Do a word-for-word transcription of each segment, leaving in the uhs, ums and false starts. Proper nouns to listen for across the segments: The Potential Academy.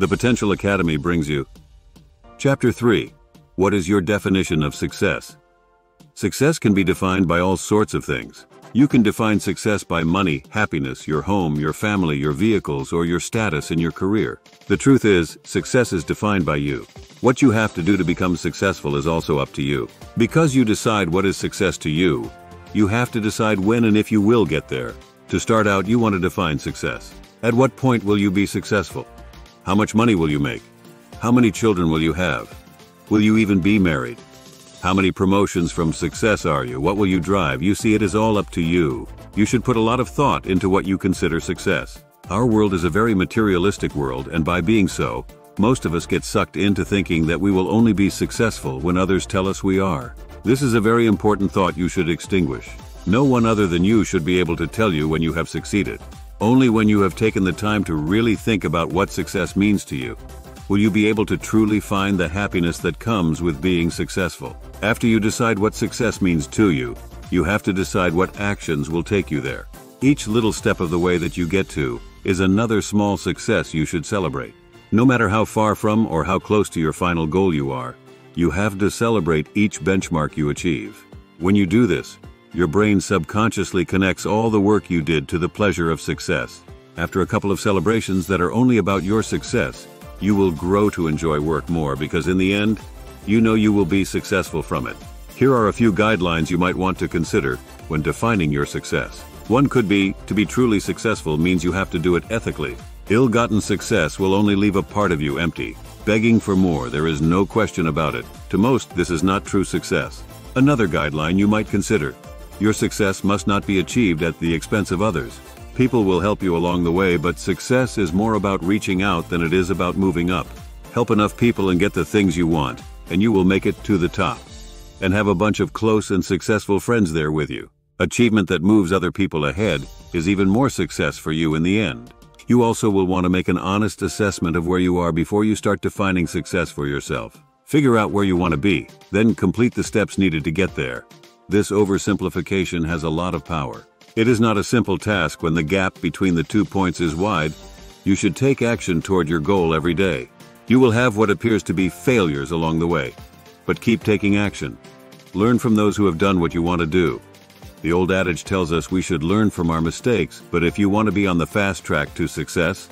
The Potential Academy brings you Chapter three. What is your definition of success? Success can be defined by all sorts of things. You can define success by money, happiness, your home, your family, your vehicles, or your status in your career. The truth is, success is defined by you. What you have to do to become successful is also up to you. Because you decide what is success to you, you have to decide when and if you will get there. To start out, you want to define success. At what point will you be successful? How much money will you make? How many children will you have? Will you even be married? How many promotions from success are you? What will you drive? You see, it is all up to you. You should put a lot of thought into what you consider success. Our world is a very materialistic world, and by being so, most of us get sucked into thinking that we will only be successful when others tell us we are. This is a very important thought you should extinguish. No one other than you should be able to tell you when you have succeeded. Only when you have taken the time to really think about what success means to you will you be able to truly find the happiness that comes with being successful. After you decide what success means to you, you have to decide what actions will take you there. Each little step of the way that you get to is another small success you should celebrate. No matter how far from or how close to your final goal you are, you have to celebrate each benchmark you achieve. When you do this, your brain subconsciously connects all the work you did to the pleasure of success. After a couple of celebrations that are only about your success, you will grow to enjoy work more because in the end, you know you will be successful from it. Here are a few guidelines you might want to consider when defining your success. One could be, to be truly successful means you have to do it ethically. Ill-gotten success will only leave a part of you empty, begging for more. There is no question about it. To most, this is not true success. Another guideline you might consider: your success must not be achieved at the expense of others. People will help you along the way, but success is more about reaching out than it is about moving up. Help enough people and get the things you want, and you will make it to the top. And have a bunch of close and successful friends there with you. Achievement that moves other people ahead is even more success for you in the end. You also will want to make an honest assessment of where you are before you start defining success for yourself. Figure out where you want to be, then complete the steps needed to get there. This oversimplification has a lot of power. It is not a simple task when the gap between the two points is wide. You should take action toward your goal every day. You will have what appears to be failures along the way, but keep taking action. Learn from those who have done what you want to do. The old adage tells us we should learn from our mistakes, but if you want to be on the fast track to success,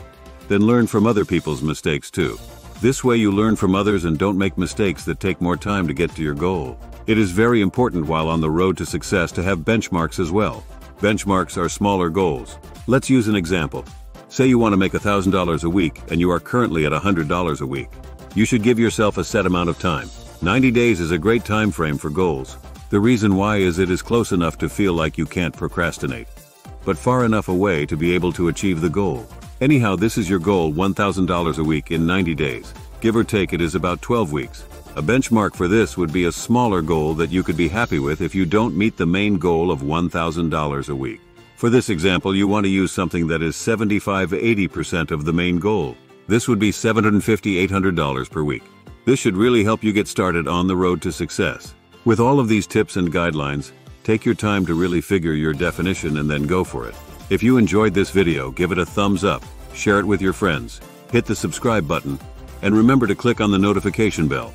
then learn from other people's mistakes too. This way you learn from others and don't make mistakes that take more time to get to your goal. It is very important while on the road to success to have benchmarks as well. Benchmarks are smaller goals. Let's use an example. Say you want to make one thousand dollars a week and you are currently at one hundred dollars a week. You should give yourself a set amount of time. ninety days is a great time frame for goals. The reason why is it is close enough to feel like you can't procrastinate, but far enough away to be able to achieve the goal. Anyhow, this is your goal, one thousand dollars a week in ninety days. Give or take, it is about twelve weeks. A benchmark for this would be a smaller goal that you could be happy with if you don't meet the main goal of one thousand dollars a week. For this example, you want to use something that is seventy-five to eighty percent of the main goal. This would be seven hundred fifty to eight hundred dollars per week. This should really help you get started on the road to success. With all of these tips and guidelines, take your time to really figure your definition and then go for it. If you enjoyed this video, give it a thumbs up, share it with your friends, hit the subscribe button, and remember to click on the notification bell.